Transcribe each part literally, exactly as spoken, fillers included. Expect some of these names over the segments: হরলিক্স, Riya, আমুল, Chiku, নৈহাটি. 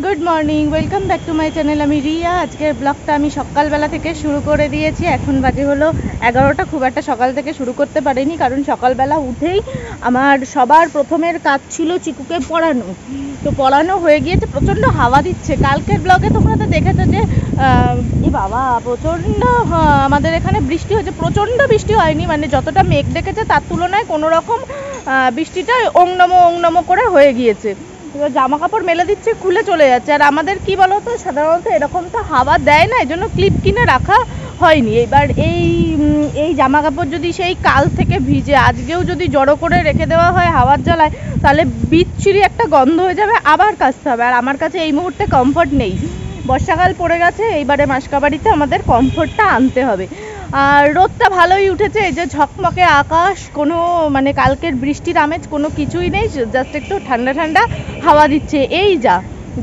Good morning welcome back to my channel आमी रिया। आजकेर ब्लगटा आमी सकाल बेला थेके शुरू करे दिएछि। एखन बाजे हलो एगारोटा। खूब एक सकाल थेके शुरू करते पारिनि कारण सकाल बेला उठेई आमार सबार प्रथमेर काज छिलो चिकुके पड़ानो। तो पड़ानो हये गियेछे, प्रचंड हावा दिच्छे। कालकेर ब्लगे तोमरा तो देखेछो जे ए बाबा प्रचंड आमादेर एखाने बृष्टि हयेछे। प्रचंड बृष्टि हयनि माने जतटा मेघ डेकेछे तार तुलनाय कोनो रकम बृष्टिटा ओं नमो ओं नमो करे हये गियेछे। तो जामा कपड़ मेले दिच्छे खुले चले जाच्छे। आर आमादेर कि बोलतो साधारणत एरकम तो हावा देय ना, एजोन्नो क्लिप किने राखा हयनि। एबार एई जामा कपड़ जदि सेई काल थेके भिजे आजकेओ जदि जड़ो करे रेखे देवा हय हावार जलाय ताहले बिच्छिरि एकटा गन्ध हये जाबे, आबार काछते हबे। आर आमार काछे एई मुहूर्ते कम्फर्ट नेई, बर्षाकाल पड़े गेछे। एइबारे मासकाबाड़िते आमादेर कम्फर्टटा आनते हबे। আর রোদটা ভালোই উঠেছে, এই যে ঝকমকে আকাশ, কোনো মানে কালকের বৃষ্টির আমেজ কোনো কিছুই নেই, জাস্ট একটু ঠান্ডা ঠান্ডা হাওয়া দিচ্ছে। এই যা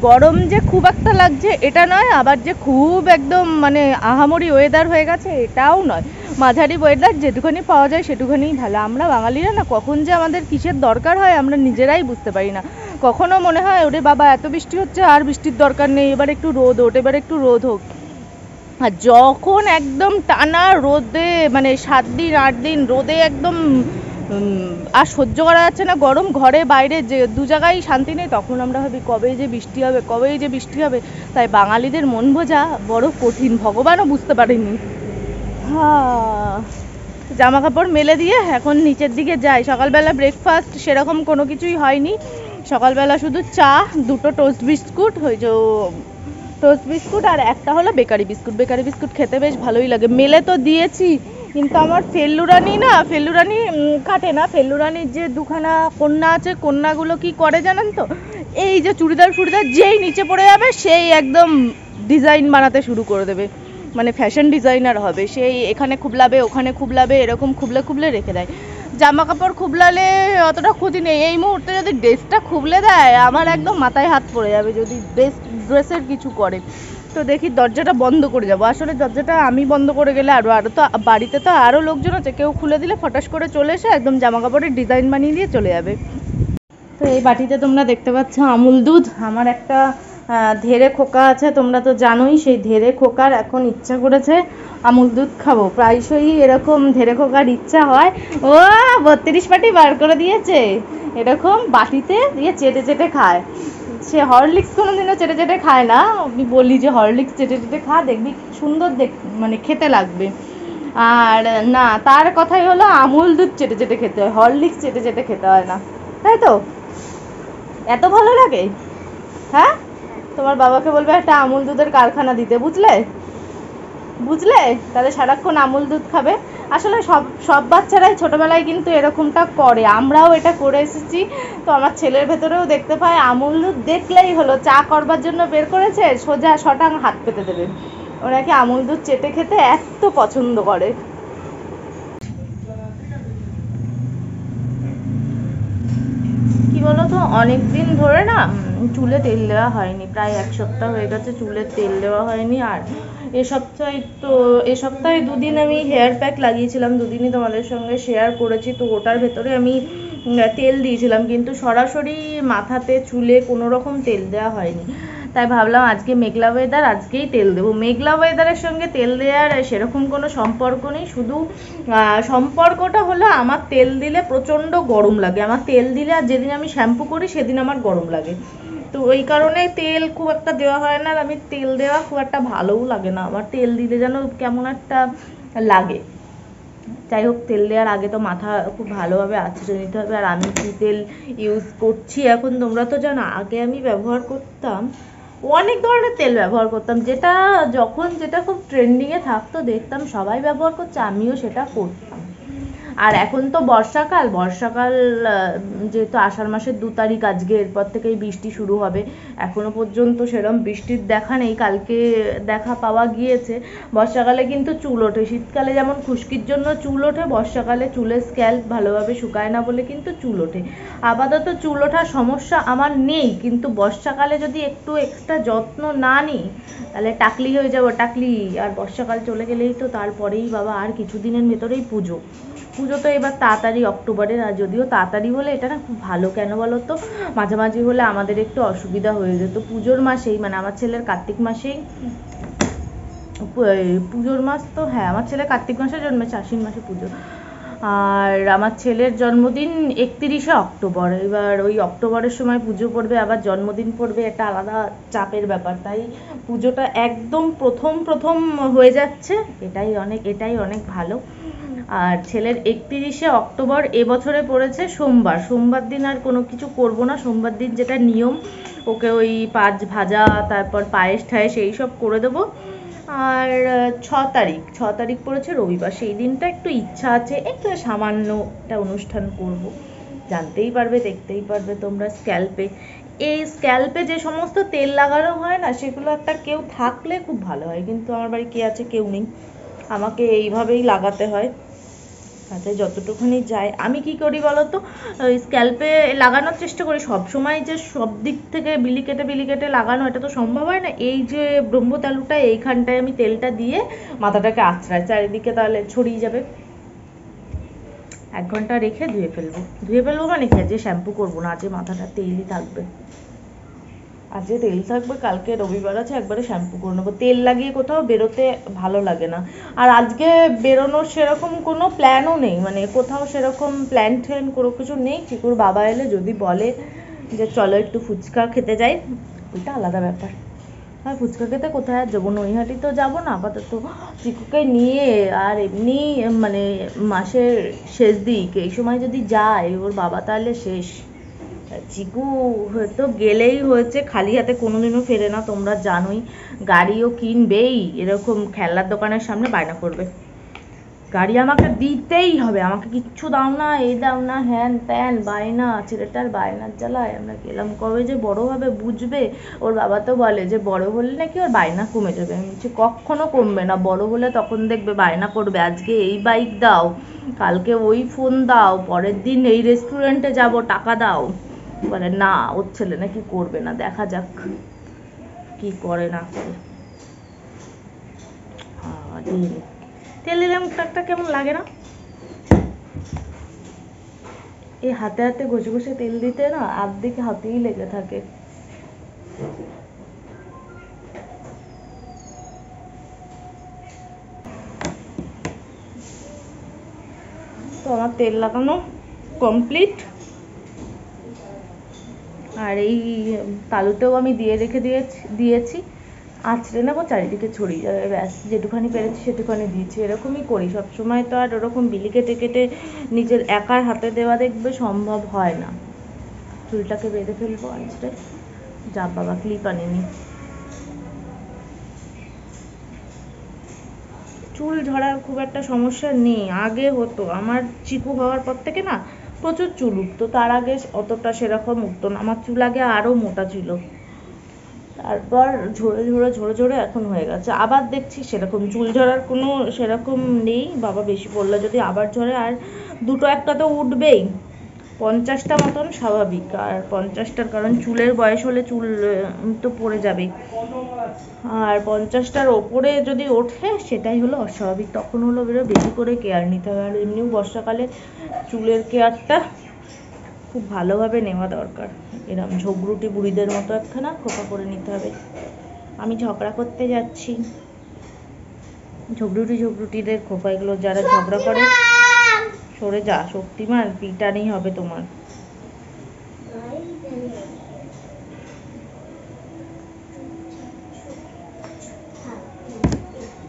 গরম যে খুব একটা লাগছে এটা নয়, আবার যে খুব একদম মানে আহামরি ওয়েদার হয়ে গেছে এটাও নয়। মাঝারি ওয়েদার, যেটুখানি পাওয়া যায় সেটুখানিই ভালো। আমরা বাঙালিরা না কখন যে আমাদের কিসের দরকার হয় আমরা নিজেরাই বুঝতে পারি না। কখনো মনে হয় ওরে বাবা এত বৃষ্টি হচ্ছে আর বৃষ্টির দরকার নেই, এবার একটু রোদ হোক, এবার একটু রোদ হোক। আর যখন একদম টানা রোদে মানে সাত দিন আট দিন রোদে একদম আর সহ্য করা যাচ্ছে না গরম, ঘরে বাইরে যে দু জায়গায় শান্তি নেই, তখন আমরা ভাবি কবে যে বৃষ্টি হবে, কবে যে বৃষ্টি হবে। তাই বাঙালিদের মন বোঝা বড় কঠিন, ভগবানও বুঝতে পারেনি। হ্যাঁ, জামা কাপড় মেলে দিয়ে এখন নিচের দিকে যাই। সকালবেলা ব্রেকফাস্ট সেরকম কোনো কিছুই হয়নি। সকালবেলা শুধু চা, দুটো টোস্ট বিস্কুট, ওই যে টোস্ট বিস্কুট আর একটা হলো বেকারি বিস্কুট। বেকারি বিস্কুট খেতে বেশ ভালোই লাগে। মেলে তো দিয়েছি কিন্তু আমার ফেলুরানি না, ফেলুরানি কাটে না। ফেলুরানির যে দুখানা কন্যা আছে, কন্যাগুলো কি করে জানেন তো, এই যে চুড়িদার ফুড়িদার যেই নিচে পড়ে যাবে সেই একদম ডিজাইন বানাতে শুরু করে দেবে, মানে ফ্যাশন ডিজাইনার হবে। সেই এখানে খুবলাবে ওখানে খুবলাবে, এরকম খুবলে খুবলে রেখে দেয়। জামা কাপড় খুবলালে অতটা ক্ষতি নেই, এই মুহূর্তে যদি ড্রেসটা খুবলে দেয় আমার একদম মাথায় হাত পড়ে যাবে যদি ড্রেস ড্রেসের কিছু করে। তো দেখি দরজাটা বন্ধ করে যাবো। আসলে দরজাটা আমি বন্ধ করে গেলে আরও আরও তো বাড়িতে তো আরও লোকজন আছে, কেউ খুলে দিলে ফটাস করে চলে এসে একদম জামা কাপড়ের ডিজাইন বানিয়ে দিয়ে চলে যাবে। তো এই বাটিতে তোমরা দেখতে পাচ্ছ আমুল দুধ। আমার একটা ধেড়ে খোকা আছে, তোমরা তো জানোই। সেই ধেড়ে খোকার এখন ইচ্ছা করেছে আমুল দুধ খাবো। প্রায়শই এরকম ধেড়ে খোকার ইচ্ছা হয়। ও বত্রিশ বাটি বার করে দিয়েছে এরকম বাটিতে দিয়ে চেটে চেটে খায়। সে হরলিক্স কোনোদিনও চেটে চেটে খায় না, আমি বলি যে হরলিক্স চেটে চেটে খা, দেখবি সুন্দর দেখ মানে খেতে লাগবে। আর না, তার কথাই হলো আমুল দুধ চেটে চেটে খেতে হয়, হরলিক্স চেটে চেটে খেতে হয় না। তাই তো এত ভালো লাগে। হ্যাঁ, তোমার বাবাকে বলবে একটা আমুল দুধের কারখানা দিতে, বুঝলে বুঝলে তাহলে সারাক্ষণ আমুল দুধ খাবে। আসলে সব সব বাচ্চারাই ছোটোবেলায় কিন্তু এরকমটা করে, আমরাও এটা করে এসেছি। তো আমার ছেলের ভেতরেও দেখতে পাই আমুল দুধ দেখলেই হলো চা করবার জন্য বের করেছে সোজা শটাং হাত পেতে দেবে। ওনাকে আমুল দুধ চেটে খেতে এত পছন্দ করে। কি বলো তো, অনেকদিন ধরে না চুলে তেল দেওয়া হয়নি, প্রায় এক সপ্তাহ হয়ে গেছে চুলে তেল দেওয়া হয়নি। আর এ সপ্তাহে তো এ সপ্তাহে দুদিন আমি হেয়ার প্যাক লাগিয়েছিলাম, দুদিনই তোমাদের সঙ্গে শেয়ার করেছি। তো ওটার ভেতরে আমি তেল দিয়েছিলাম কিন্তু সরাসরি মাথাতে চুলে কোনো রকম তেল দেওয়া হয়নি। তাই ভাবলাম আজকে মেঘলা ওয়েদার, আজকেই তেল দেবো। মেঘলা ওয়েদারের সঙ্গে তেল দেওয়ার সেরকম কোনো সম্পর্ক নেই, শুধু সম্পর্কটা হলো আমার তেল দিলে প্রচণ্ড গরম লাগে। আমার তেল দিলে আর যেদিন আমি শ্যাম্পু করি সেদিন আমার গরম লাগে। তো ওই কারণে তেল খুব একটা দেওয়া হয় না। আর আমি তেল দেওয়া খুব একটা ভালোও লাগে না, আমার তেল দিলে যেন কেমন একটা লাগে। যাই হোক, তেল দেওয়ার আগে তো মাথা খুব ভালোভাবে আছড়ে নিতে হবে। আর আমি কি তেল ইউজ করছি এখন তোমরা তো জানো। আগে আমি ব্যবহার করতাম অনেক ধরনের তেল ব্যবহার করতাম, যেটা যখন যেটা খুব ট্রেন্ডিংয়ে থাকতো দেখতাম সবাই ব্যবহার করছে, আমিও সেটা করতাম। আর এখন তো বর্ষাকাল, বর্ষাকাল যেহেতু আষাঢ় মাসের দু তারিখ আজকে, এরপর থেকেই বৃষ্টি শুরু হবে। এখনো পর্যন্ত সেরকম বৃষ্টির দেখা নেই, কালকে দেখা পাওয়া গিয়েছে। বর্ষাকালে কিন্তু চুল ওঠে, শীতকালে যেমন খুশকির জন্য চুল ওঠে, বর্ষাকালে চুলের স্ক্যাল্প ভালোভাবে শুকায় না বলে কিন্তু চুল ওঠে। আপাতত চুল ওঠার সমস্যা আমার নেই, কিন্তু বর্ষাকালে যদি একটু এক্সট্রা যত্ন না নিই তাহলে টাকলি হয়ে যাবো, টাকলি। আর বর্ষাকাল চলে গেলেই তো তারপরেই বাবা আর কিছুদিনের ভেতরেই পুজো। পুজো তো এবার তাড়াতাড়ি অক্টোবরের, আর যদিও তাড়াতাড়ি হলে এটা না খুব ভালো। কেন বলো তো, মাঝামাঝি হলে আমাদের একটু অসুবিধা হয়ে যেত। পুজোর মাসেই মানে আমার ছেলের কার্তিক মাসেই পুজোর মাস তো, হ্যাঁ আমার ছেলে কার্তিক মাসে জন্মেছে, আশ্বিন মাসে পুজো। আর আমার ছেলের জন্মদিন একত্রিশে অক্টোবর। এবার ওই অক্টোবরের সময় পুজো পড়বে, আবার জন্মদিন পড়বে, একটা আলাদা চাপের ব্যাপার। তাই পুজোটা একদম প্রথম প্রথম হয়ে যাচ্ছে, এটাই অনেক এটাই অনেক ভালো। আর ছেলের একত্রিশে অক্টোবর এবছরে পড়েছে সোমবার। সোমবার দিন আর কোনো কিছু করবো না। সোমবার দিন যেটা নিয়ম, ওকে ওই পাঁচ ভাজা, তারপর পায়েস ঠায়েস এই সব করে দেবো। আর ছ তারিখ ছ তারিখ পড়েছে রবিবার, সেই দিনটা একটু ইচ্ছা আছে একটু সামান্য একটা অনুষ্ঠান করব। জানতেই পারবে, দেখতেই পারবে তোমরা স্ক্যাল্পে, এই স্ক্যাল্পে যে সমস্ত তেল লাগানো হয় না, সেগুলো একটা কেউ থাকলে খুব ভালো হয়, কিন্তু আমার বাড়ি কে আছে, কেউ নেই, আমাকে এইভাবেই লাগাতে হয়। তাতে যতটুকুনি যায় আমি কি করি বলো তো, স্ক্যাল্পে লাগানোর চেষ্টা করি। সব সময় যে সব দিক থেকে বিলি কেটে বিলি কেটে লাগানো এটা তো সম্ভব হয় না। এই যে ব্রহ্মতালুটা, এইখানটায় আমি তেলটা দিয়ে মাথাটাকে আছড়াই, চারিদিকে তাহলে ছড়িয়ে যাবে। এক ঘন্টা রেখে ধুয়ে ফেলবো। ধুয়ে ফেলবো মানে কি, আজকে শ্যাম্পু করবো না, আজকে মাথাটা তেলই থাকবে, আজকে তেল থাকবে। কালকে রবিবার আছে, একবারে শ্যাম্পু করে নেবো। তেল লাগিয়ে কোথাও বেরোতে ভালো লাগে না। আর আজকে বেরোনোর সেরকম কোনো প্ল্যানও নেই, মানে কোথাও সেরকম প্ল্যান ট্যান কোনো কিছু নেই। চিকুর বাবা এলে যদি বলে যে চলো একটু ফুচকা খেতে যাই, ওইটা আলাদা ব্যাপার। আর ফুচকা খেতে কোথায় যাবো, নৈহাটি তো যাবো না আপাতত চিকুকে নিয়ে। আর এমনি মানে মাসের শেষ দিক, এই সময় যদি যায় ওর বাবা তাহলে শেষ। চিকু হয়তো গেলেই হয়েছে, খালি হাতে কোনোদিনও ফেরে না, তোমরা জানোই। গাড়িও কিনবেই, এরকম খেলার দোকানের সামনে বায়না করবে, গাড়ি আমাকে দিতেই হবে, আমাকে কিচ্ছু দাও না, এই দাও না, হ্যান ত্যান বায়না। ছেলেটার বায়নার জ্বালায় আমরা গেলাম। কবে যে বড়ো হবে বুঝবে। ওর বাবা তো বলে যে বড়ো হলে নাকি ওর বায়না কমে যাবে। আমি বলছি কখনো কমবে না, বড়ো হলে তখন দেখবে বায়না করবে, আজকে এই বাইক দাও, কালকে ওই ফোন দাও, পরের দিন এই রেস্টুরেন্টে যাবো টাকা দাও। বলে না ওর ছেলে নাকি করবে না, দেখা যাক কি করে না করে। তেল দিলাম, একটা কেমন লাগে না এই হাতে হাতে ঘষে ঘষে তেল দিতে, না আর্ধেকে হাতেই লেগে থাকে। তো আমার তেল লাগানো কমপ্লিট। আর এই তালুটাও আমি দিয়ে রেখে দিয়েছি দিয়েছি আঁচড়ে নেবো, চারিদিকে ছড়িয়ে যাবে, ব্যাস যেটুখানি পেরেছি সেটুখানি দিয়েছি। এরকমই করি সবসময়। তো আর ওরকম বিলি কেটে কেটে নিজের একার হাতে দেওয়া দেখবে সম্ভব হয় না। চুলটাকে বেঁধে ফেলবো আঁচড়ে। যা বাবা ক্লিপ আনিনি, চুল ঝরার খুব একটা সমস্যা নেই, আগে হতো। আমার চিকু হওয়ার পর থেকে না প্রচুর চুল উঠতো, তার আগে অতটা সেরকম উঠতো না। আমার চুল আগে আরো মোটা ছিল, তারপর ঝরে ঝরে ঝরে ঝরে এখন হয়ে গেছে। আবার দেখছি সেরকম চুল ঝরার কোনো সেরকম নেই, বাবা বেশি পড়লে যদি আবার ঝরে। আর দুটো একটা তো উঠবেই, পঞ্চাশটা মতন স্বাভাবিক। আর পঞ্চাশটার কারণ চুলের বয়স হলে চুল তো পড়ে যাবে, আর পঞ্চাশটার ওপরে যদি ওঠে সেটাই হলো অস্বাভাবিক, তখন হলো বেরো বেশি করে কেয়ার নিতে হবে। আর এমনিও বর্ষাকালে চুলের কেয়ারটা খুব ভালোভাবে নেওয়া দরকার। এরকম ঝগড়ুটি বুড়িদের মতো একখানা খোঁপা করে নিতে হবে। আমি ঝগড়া করতে যাচ্ছি, ঝগড়ুটি ঝগড়ুটিদের খোঁপা, এগুলো যারা ঝগড়া করে সরে যা। শক্তিমান পিটানি হবে তোমার।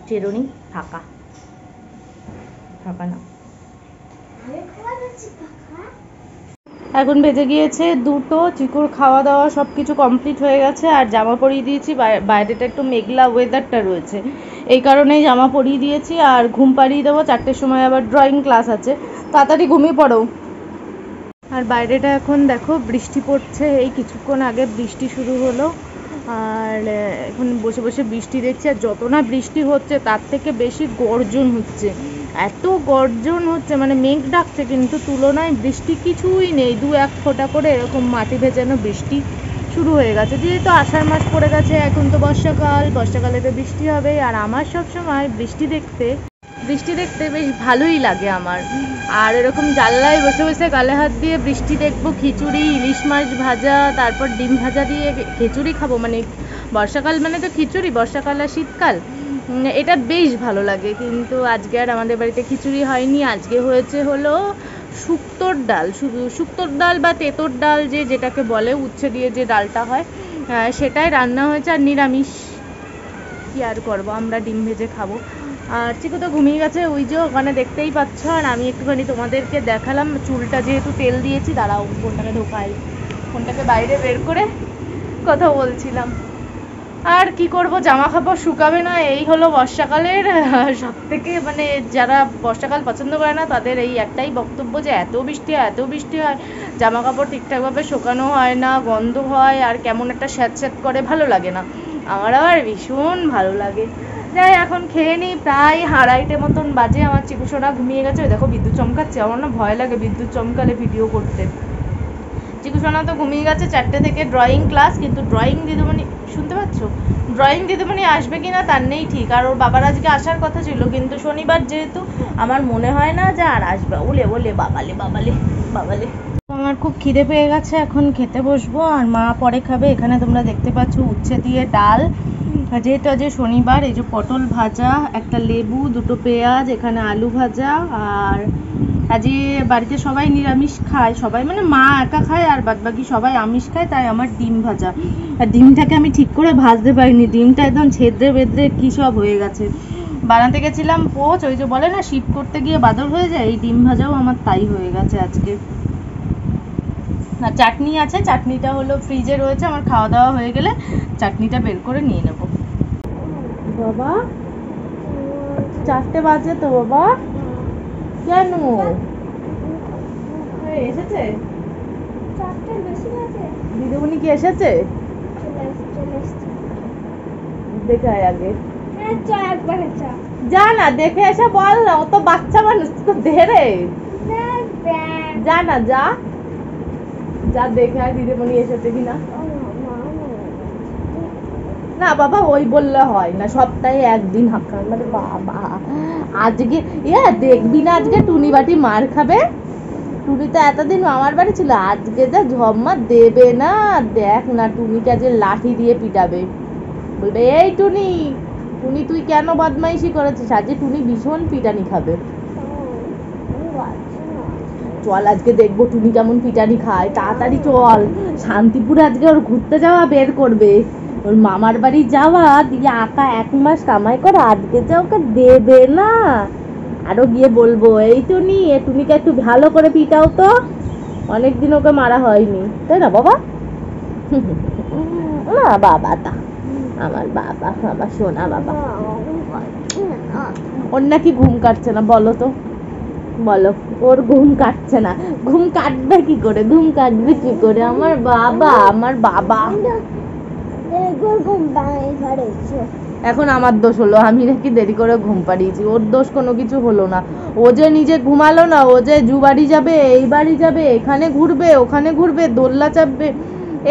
চেরুনি ফাঁকা ফাঁকা না, এখন বেজে গিয়েছে দুটো। চিকুর খাওয়া দাওয়া সব কিছু কমপ্লিট হয়ে গেছে। আর জামা পরিয়ে দিয়েছি, বাইরেটা একটু মেঘলা ওয়েদারটা রয়েছে, এই কারণেই জামা পরিয়ে দিয়েছি। আর ঘুম পাড়িয়ে দেবো, চারটের সময় আবার ড্রয়িং ক্লাস আছে, তাড়াতাড়ি ঘুমিয়ে পড়ো। আর বাইরেটা এখন দেখো বৃষ্টি পড়ছে, এই কিছুক্ষণ আগে বৃষ্টি শুরু হলো। আর এখন বসে বসে বৃষ্টি দেখছি। আর যত না বৃষ্টি হচ্ছে তার থেকে বেশি গর্জন হচ্ছে, এত গর্জন হচ্ছে, মানে মেঘ ডাকছে কিন্তু তুলনায় বৃষ্টি কিছুই নেই। দু এক ফোঁটা করে এরকম মাটি ভেজানো বৃষ্টি শুরু হয়ে গেছে। যেহেতু আষাঢ় মাস পড়ে গেছে, এখন তো বর্ষাকাল, বর্ষাকালে তো বৃষ্টি হবে। আর আমার সবসময় বৃষ্টি দেখতে বৃষ্টি দেখতে বেশ ভালোই লাগে আমার। আর এরকম জানলায় বসে বসে গালে হাত দিয়ে বৃষ্টি দেখবো, খিচুড়ি, ইলিশ মাছ ভাজা, তারপর ডিম ভাজা দিয়ে খিচুড়ি খাবো। মানে বর্ষাকাল মানে তো খিচুড়ি, বর্ষাকাল আর শীতকাল এটা বেশ ভালো লাগে। কিন্তু আজকে আর আমাদের বাড়িতে খিচুড়ি হয়নি, আজকে হয়েছে হলো শুক্তোর ডাল। শুক্তোর ডাল বা তেঁতোর ডাল যে যেটাকে বলে, উচ্ছে দিয়ে যে ডালটা হয় সেটাই রান্না হয়েছে। আর নিরামিষ কি আর করবো, আমরা ডিম ভেজে খাবো। আর চিকু তো ঘুমিয়ে গেছে, ওই যে ওখানে দেখতেই পাচ্ছ। আর আমি একটুখানি তোমাদেরকে দেখালাম, চুলটা যেহেতু তেল দিয়েছি, দাঁড়াও ফোনটাকে ঢোকাই, ফোনটাকে বাইরে বের করে কথা বলছিলাম। আর কি করব, জামা কাপড় শুকাবে না, এই হলো বর্ষাকালের সব থেকে মানে যারা বর্ষাকাল পছন্দ করে না তাদের এই একটাই বক্তব্য যে এত বৃষ্টি হয়, এত বৃষ্টি হয়, জামা কাপড় ঠিকঠাকভাবে শুকানো হয় না, গন্ধ হয়, আর কেমন একটা স্যাঁতস্যাঁত করে, ভালো লাগে না। আমার আবার ভীষণ ভালো লাগে। যাই এখন খেয়ে নিই, প্রায় আড়াইটে মতন বাজে। আমার চিকু সোনা ঘুমিয়ে গেছে, দেখো বিদ্যুৎ চমকাচ্ছে, আমার না ভয় লাগে বিদ্যুৎ চমকালে ভিডিও করতে। চিকু সোনা তো ঘুমিয়ে গেছে। চারটে থেকে ড্রয়িং ক্লাস, কিন্তু ড্রয়িং দিদিমণি, শুনতে পাচ্ছ, ড্রয়িং দিদিমণি আসবে কি না তার নেই ঠিক। আর ওর বাবার আজকে আসার কথা ছিল, কিন্তু শনিবার যেহেতু আমার মনে হয় না যে আর আসবে। ওলে ওলে বাবালে বাবালে বাবালে, আমার খুব খিদে পেয়ে গেছে, এখন খেতে বসবো। আর মা পরে খাবে। এখানে তোমরা দেখতে পাচ্ছ উচ্ছে দিয়ে ডাল, যেহেতু আজ শনিবার, এই যে পটল ভাজা, একটা লেবু, দুটো পেঁয়াজ, এখানে আলু ভাজা। আর আজকে বাড়িতে সবাই নিরামিষ খায়, সবাই মানে মা একা খায়, আর বাদবাকি সবাই আমিষ খায়, তাই আমার ডিম ভাজা। আর ডিমটাকে আমি ঠিক করে ভাজতে পারিনি, ডিমটা একদম ছেদ্রে বেদ্রে কী সব হয়ে গেছে। বানাতে গেছিলাম পোচ, ওই যে বলে না শিপ করতে গিয়ে বাদর হয়ে যায়, এই ডিম ভাজাও আমার তাই হয়ে গেছে আজকে। না চাটনি আছে, চাটনিটা হলো ফ্রিজে রয়েছে, আমার খাওয়া দাওয়া হয়ে গেলে চাটনিটা বের করে নিয়ে নেব। বাবা চারটে বাজে তো বাবা, কেন এসেছে? দিদিমণি কি এসেছে? দেখে আয় আগে, যা না দেখে এসে বল না, ও তো বাচ্চা মানুষ, তো ধেরে যা না, যা যা দেখে আয় দিদিমণি এসেছে কিনা। না বাবা ওই বললে হয় না, সপ্তাহে একদিন হাক্কা। মানে বাবা আজকে এ দেখবি না, আজকে টুনি বাটি মার খাবে। টুনি তো এতদিন মামার বাড়ি ছিল, আজকে যা ঝম্মা দেবে না, দেখ না টুনিটা যে লাঠি দিয়ে পিটাবে, বলবে এই টুনি টুনি তুই কেন বদমাইশি করেছিস। আজকে টুনি ভীষণ পিটানি খাবে। চল আজকে দেখবো টুনি কেমন পিটানি খায়, তাড়াতাড়ি চল। শান্তিপুরে আজকে ওর ঘুরতে যাওয়া বের করবে, ওর মামার বাড়ি যাওয়া দিয়ে আঁকা এক মাস কামাই করে, আজকে যা ওকে দেবে না। আরও গিয়ে বলবো এই টুনি, এ টুনিকে একটু ভালো করে পিটাও তো, অনেকদিন ওকে মারা হয়নি, তাই না বাবা? না বাবা, তা আমার বাবা, আমার সোনা বাবা। ওর নাকি ঘুম কাটছে না, বলো তো, বলো ওর ঘুম কাটছে না। ঘুম কাটবে কি করে, ঘুম কাটবে কি করে আমার বাবা, আমার বাবা। এখন আমার দোষ হলো, আমি নাকি দেরি করে ঘুম পাড়িয়েছি, ওর দোষ কোনো কিছু হলো না। ও যে নিজে ঘুমালো না, ও যে জু বাড়ি যাবে, এই বাড়ি যাবে, এখানে ঘুরবে ওখানে ঘুরবে, দোল্লা চাপবে,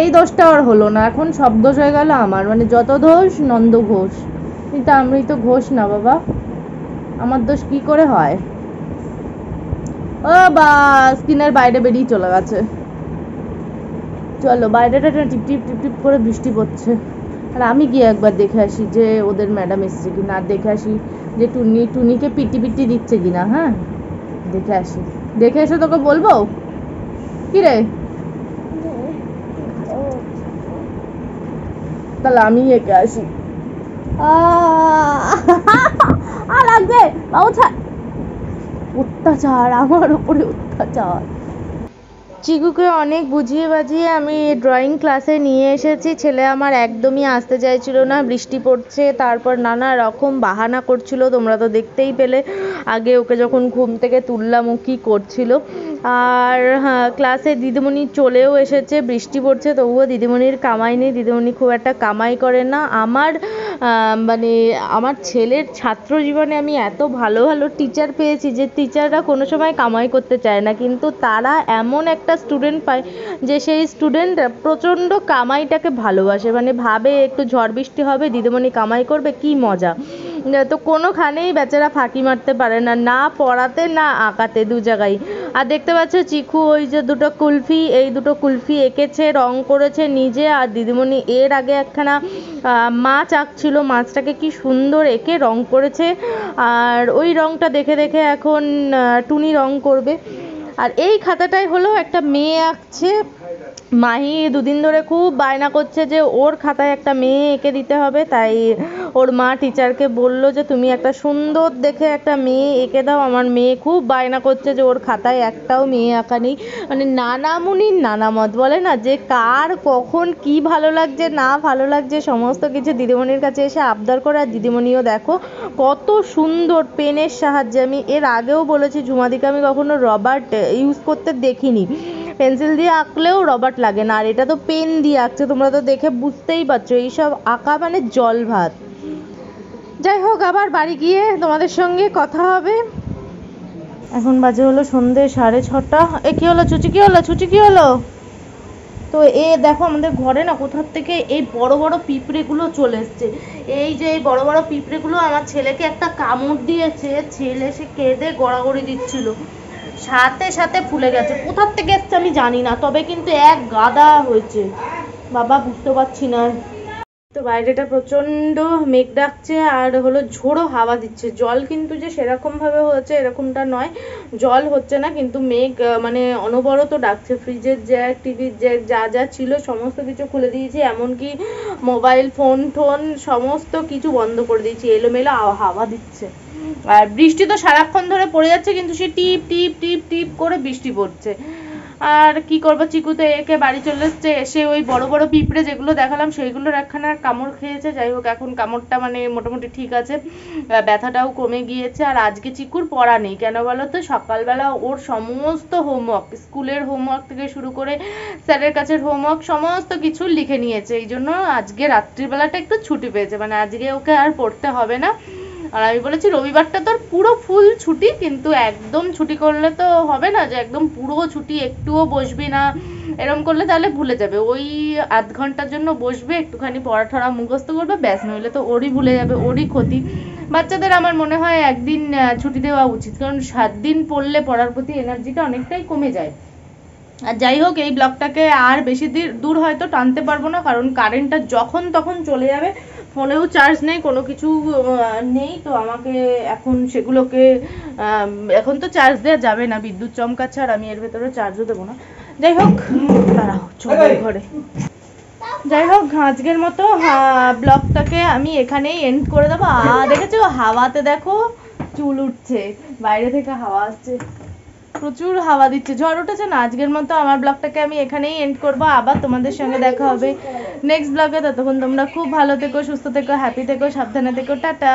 এই দোষটা ওর হলো না। এখন সব দোষ হয়ে গেল আমার, মানে যত দোষ নন্দ ঘোষ, কিন্তু আমি তো ঘোষ না বাবা, আমার দোষ কি করে হয়। ও বা স্ক্রিনের বাইরে বেরিয়ে চলে গেছে। চলো বাইরেটা টিপ টিপ টিপ টিপ করে বৃষ্টি পড়ছে। আর আমি গিয়ে একবার দেখে আসি যে ওদের ম্যাডাম এসছে কিনা, আর দেখে আসি যে টুনি টুনিকে পিটি পিটি দিচ্ছে কিনা। হ্যাঁ দেখে আসি, দেখে এসে তোকে বলবো কি রে। তাহলে আমি একে আসি। আর লাগবে অত্যাচার আমার উপরে অত্যাচার। চিকুকে অনেক বুঝিয়ে বাজিয়ে আমি ড্রয়িং ক্লাসে নিয়ে এসেছি। ছেলে আমার একদমই আসতে চাইছিল না, বৃষ্টি পড়ছে, তারপর নানা রকম বাহানা করছিল, তোমরা তো দেখতেই পেলে। আগে ওকে যখন ঘুম থেকে তুললাম ও কী করছিল। আর হ্যাঁ, ক্লাসে দিদিমণি চলেও এসেছে, বৃষ্টি পড়ছে, তবুও দিদিমণির কামাই নেই, দিদিমণি খুব একটা কামাই করে না। আমার মানে আমার ছেলের ছাত্র জীবনে আমি এত ভালো ভালো টিচার পেয়েছি যে টিচাররা কোনো সময় কামাই করতে চায় না, কিন্তু তারা এমন একটা স্টুডেন্ট পায় যে সেই স্টুডেন্ট প্রচণ্ড কামাইটাকে ভালোবাসে। মানে ভাবে একটু ঝড় বৃষ্টি হবে দিদিমণি কামাই করবে, কি মজা। तो कोनोखानेई बेचारा फाँकी मारते पारे ना, ना पड़ाते ना आँकाते दू जगह। और देखते पाচ্ছ चिकू ওই যে দুটো কুলফি এই দুটো কুলফি এঁকেছে রং করেছে নিজে। আর দিদিমণি এর আগে একখানা মাছ আঁকছিল, মাছটাকে কি সুন্দর এঁকে রং করেছে। আর ওই রংটা দেখে দেখে এখন টুনি রং করবে। আর এই খাতাটাই হলো একটা মেয়ে আঁকছে। মাহি দুদিন ধরে খুব বায়না করছে যে ওর খাতায় একটা মেয়ে এঁকে দিতে হবে, তাই ওর মা টিচারকে বলল যে তুমি একটা সুন্দর দেখে একটা মেয়ে এঁকে দাও, আমার মেয়ে খুব বায়না করছে যে ওর খাতায় একটাও মেয়ে আঁকা নেই। মানে নানা মুনির নানা মত, বলে না যে কার কখন কি ভালো লাগছে না ভালো লাগছে সমস্ত কিছু দিদিমণির কাছে এসে আবদার করে। আর দিদিমণিও দেখো কত সুন্দর পেনের সাহায্যে, আমি এর আগেও বলেছি ঝুমাদিকে আমি কখনো রবার ইউজ করতে দেখিনি, পেন্সিল দিয়ে আঁকলেও রবার লাগে না, আর এটা তো পেন দিয়ে আঁকছে। তোমরা তো দেখে বুঝতেই পারছো এইসব আঁকা মানে জল ভাত। যাই হোক, আবার বাড়ি গিয়ে তোমাদের সঙ্গে কথা হবে। এখন বাজে হলো সন্ধ্যে সাড়ে ছটা। এ কি হলো চুচি, কি হলো চুচি, কি হলো? তো এ দেখো আমাদের ঘরে না কোথার থেকে এই বড় বড় পিঁপড়েগুলো চলে এসছে। এই যে এই বড় বড় পিঁপড়েগুলো আমার ছেলেকে একটা কামড় দিয়েছে, ছেলে সে কেঁদে গড়াগড়ি দিচ্ছিল, সাথে সাথে ফুলে গেছে। কোথার থেকে এসছে আমি জানি না, তবে কিন্তু এক গাদা হয়েছে বাবা, বুঝতে পারছি না। তো বাইরেটা প্রচন্ড মেঘ ডাকছে আর হলো ঝোড়ো হাওয়া দিচ্ছে। জল কিন্তু যে সেরকম ভাবে হচ্ছে এরকমটা নয়, জল হচ্ছে না কিন্তু মেঘ মানে অনবরত ডাকছে। ফ্রিজের জ্যাক, টিভির জ্যাক, যা যা ছিল সমস্ত কিছু খুলে দিয়েছি, এমনকি মোবাইল ফোন টোন সমস্ত কিছু বন্ধ করে দিয়েছি। এলোমেলো হাওয়া দিচ্ছে আর বৃষ্টি তো সারাক্ষণ ধরে পড়ে যাচ্ছে, কিন্তু সে টিপ টিপ টিপ টিপ করে বৃষ্টি পড়ছে। আর কি করবো, চিকু তো একে বাড়ি চলে এসছে, এসে ওই বড় বড় পিঁপড়ে যেগুলো দেখালাম সেইগুলোর একখানা কামড় খেয়েছে। যাই হোক, এখন কামড়টা মানে মোটামুটি ঠিক আছে, ব্যথাটাও কমে গিয়েছে। আর আজকে চিকুর পড়া নেই, কেন বলো তো? সকালবেলা ওর সমস্ত হোমওয়ার্ক, স্কুলের হোমওয়ার্ক থেকে শুরু করে স্যারের কাছে হোমওয়ার্ক সমস্ত কিছু লিখে নিয়েছে, এই জন্য আজকে রাত্রিবেলাটা একটু ছুটি পেয়েছে, মানে আজকে ওকে আর পড়তে হবে না। আর আমি বলেছি রবিবারটা তোর পুরো ফুল ছুটি, কিন্তু একদম ছুটি করলে তো হবে না, যে একদম পুরো ছুটি একটুও বসবি না এরকম করলে তাহলে ভুলে যাবে। ওই আধ ঘন্টার জন্য বসবে, একটুখানি পড়া ঠড়া মুখস্থ করবে ব্যাস, নইলে তো ওরই ভুলে যাবে, ওরই ক্ষতি। বাচ্চাদের আমার মনে হয় একদিন ছুটি দেওয়া উচিত, কারণ সাত দিন পড়লে পড়ার প্রতি এনার্জিটা অনেকটাই কমে যায়। আর যাই হোক, এই ব্লগটাকে আর বেশি দূর হয়তো টানতে পারবো না, কারণ কারেন্টটা যখন তখন চলে যাবে, ফোনেও চার্জ নেই, কোনো কিছু নেই। তো আমাকে এখন সেগুলোকে এখন তো চার্জ দেওয়া যাবে না, বিদ্যুৎ চমকাচ্ছে, আর আমি এর ভেতরে চার্জও দেবো না। যাই হোক, দাঁড়াও চলো ঘরে। যাই হোক, আজকের মতো ব্লগটাকে আমি এখানেই এন্ড করে দেবো। আর দেখেছো হাওয়াতে দেখো চুল উঠছে, বাইরে থেকে হাওয়া আসছে, প্রচুর হাওয়া দিচ্ছে, ঝড় উঠেছে না। আজকের মতো আমার ব্লগটাকে আমি এখানেই এন্ড করবো, আবার তোমাদের সঙ্গে দেখা হবে নেক্সট ব্লগে। ততক্ষণ তোমরা খুব ভালো থেকো, সুস্থ থেকো, হ্যাপি থেকো, সাবধানে থেকো, টাটা।